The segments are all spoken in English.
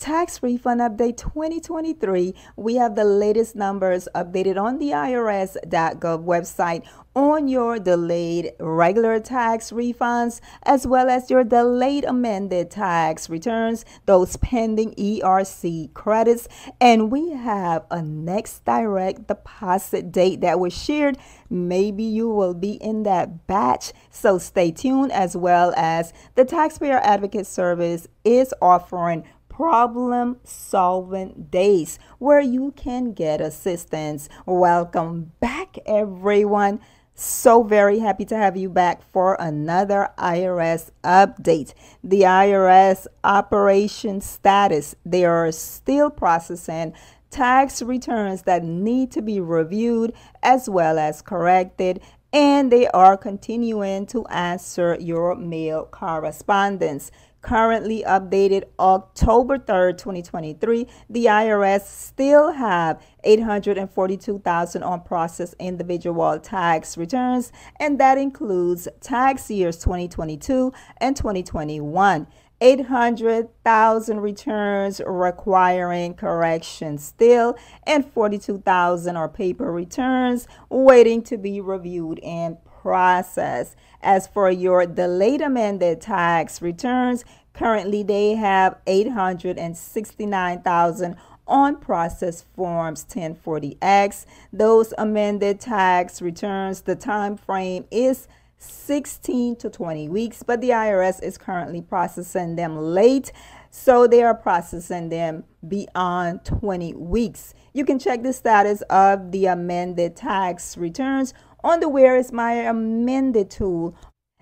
Tax Refund Update 2023, we have the latest numbers updated on the irs.gov website on your delayed regular tax refunds, as well as your delayed amended tax returns, those pending ERC credits. And we have a next direct deposit date that was shared. Maybe you will be in that batch, so stay tuned, as well as the Taxpayer Advocate Service is offering problem-solving days where you can get assistance. Welcome back, everyone. So very happy to have you back for another IRS update. The IRS operation status, they are still processing tax returns that need to be reviewed as well as corrected, and they are continuing to answer your mail correspondence. Currently updated October 3rd, 2023, the IRS still have 842,000 unprocessed individual tax returns, and that includes tax years 2022 and 2021. 800,000 returns requiring correction still, and 42,000 are paper returns waiting to be reviewed and processed. As for your delayed amended tax returns, currently they have 869,000 unprocessed forms 1040X. Those amended tax returns, the time frame is 16 to 20 weeks, but the IRS is currently processing them late, so they are processing them beyond 20 weeks. You can check the status of the amended tax returns on the Where Is My Amended tool.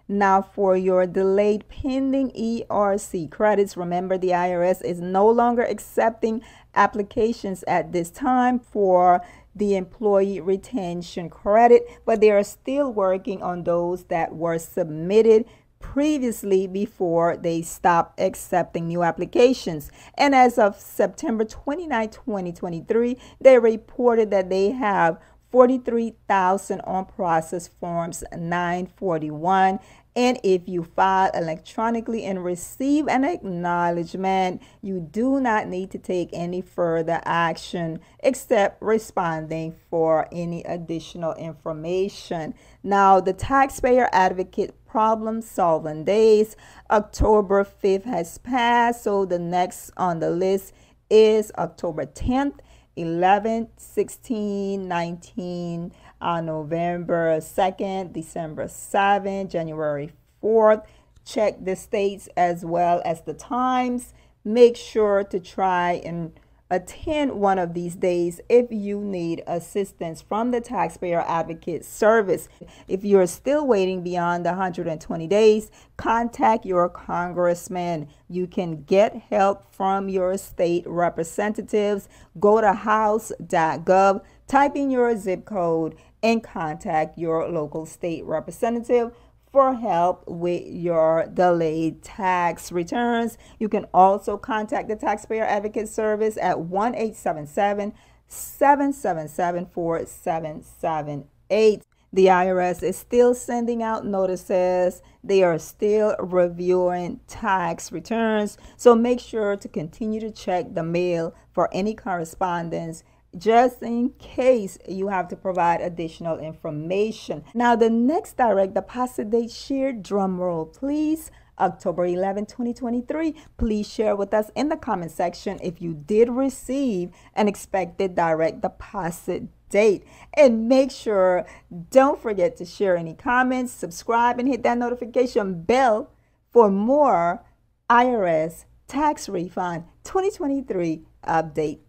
Now for your delayed pending ERC credits, remember the IRS is no longer accepting applications at this time for the employee retention credit, but they are still working on those that were submitted previously before they stopped accepting new applications. And as of September 29, 2023, they reported that they have 43,000 unprocessed forms 941. And if you file electronically and receive an acknowledgement, you do not need to take any further action except responding for any additional information. Now, the Taxpayer Advocate Problem Solving Days, October 5th has passed, so the next on the list is October 10th. 11, 16, 19, November 2nd, December 7th, January 4th. Check the states as well as the times. Make sure to try and attend one of these days if you need assistance from the Taxpayer Advocate Service. If you're still waiting beyond 120 days, contact your congressman. You can get help from your state representatives. Go to house.gov, type in your zip code, and contact your local state representative for help with your delayed tax returns. You can also contact the Taxpayer Advocate Service at 1-877-777-4778. The IRS is still sending out notices. They are still reviewing tax returns, so make sure to continue to check the mail for any correspondence, just in case you have to provide additional information. Now, the next direct deposit date shared, drumroll please, October 11, 2023. Please share with us in the comment section if you did receive an expected direct deposit date. And make sure, don't forget to share any comments, subscribe, and hit that notification bell for more IRS Tax Refund 2023 updates.